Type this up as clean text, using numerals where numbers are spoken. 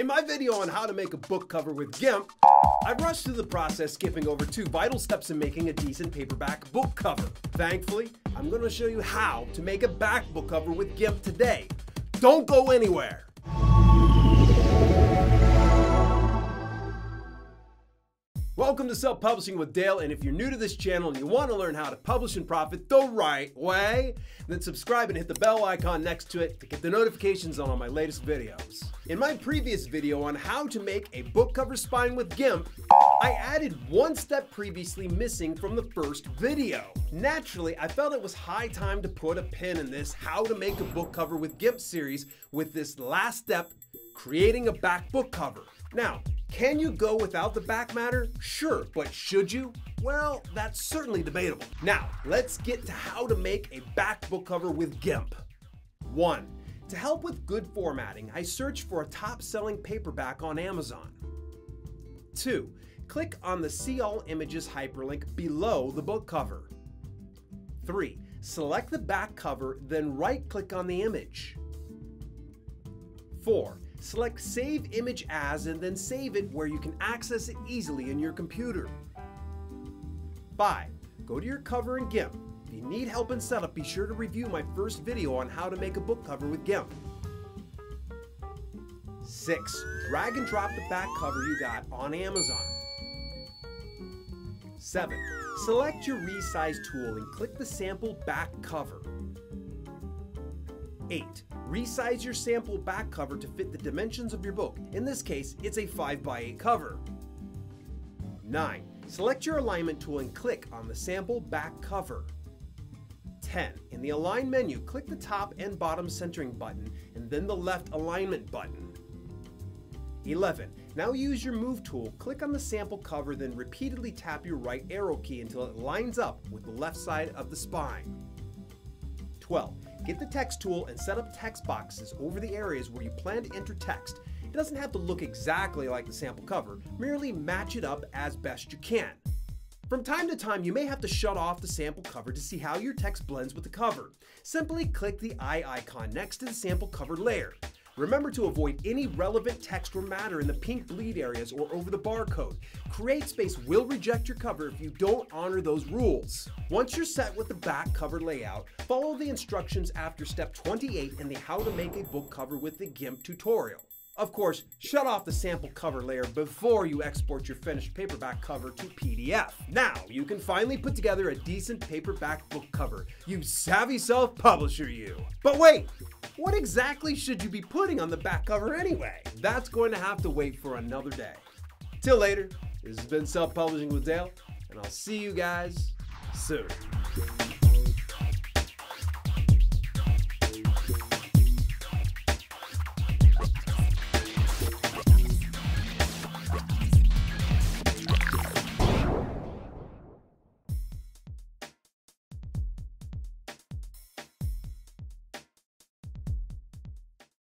In my video on how to make a book cover with GIMP, I rushed through the process, skipping over two vital steps in making a decent paperback book cover. Thankfully, I'm going to show you how to make a back book cover with GIMP today. Don't go anywhere! Welcome to Self-Publishing with Dale, and if you're new to this channel and you want to learn how to publish and profit the right way, then subscribe and hit the bell icon next to it to get the notifications on all my latest videos. In my previous video on how to make a book cover spine with GIMP, I added one step previously missing from the first video. Naturally, I felt it was high time to put a pin in this how to make a book cover with GIMP series with this last step, creating a back book cover. Now, can you go without the back matter? Sure, but should you? Well, that's certainly debatable. Now, let's get to how to make a back book cover with GIMP. 1. To help with good formatting, I searched for a top-selling paperback on Amazon. 2. Click on the See All Images hyperlink below the book cover. 3. Select the back cover, then right-click on the image. 4. Select Save Image As and then save it where you can access it easily in your computer. 5. Go to your cover in GIMP. If you need help in setup, be sure to review my first video on how to make a book cover with GIMP. 6. Drag and drop the back cover you got on Amazon. 7. Select your Resize tool and click the sample back cover. 8. Resize your sample back cover to fit the dimensions of your book. In this case, it's a 5x8 cover. 9. Select your alignment tool and click on the sample back cover. 10. In the Align menu, click the top and bottom centering button and then the left alignment button. 11. Now use your Move tool, click on the sample cover, then repeatedly tap your right arrow key until it lines up with the left side of the spine. 12. Get the text tool and set up text boxes over the areas where you plan to enter text. It doesn't have to look exactly like the sample cover, merely match it up as best you can. From time to time, you may have to shut off the sample cover to see how your text blends with the cover. Simply click the eye icon next to the sample cover layer. Remember to avoid any relevant text or matter in the pink bleed areas or over the barcode. CreateSpace will reject your cover if you don't honor those rules. Once you're set with the back cover layout, follow the instructions after step 28 in the How to Make a Book Cover with the GIMP tutorial. Of course, shut off the sample cover layer before you export your finished paperback cover to PDF. Now you can finally put together a decent paperback book cover, you savvy self-publisher you. But wait, what exactly should you be putting on the back cover anyway? That's going to have to wait for another day. Till later, this has been Self-Publishing with Dale, and I'll see you guys soon.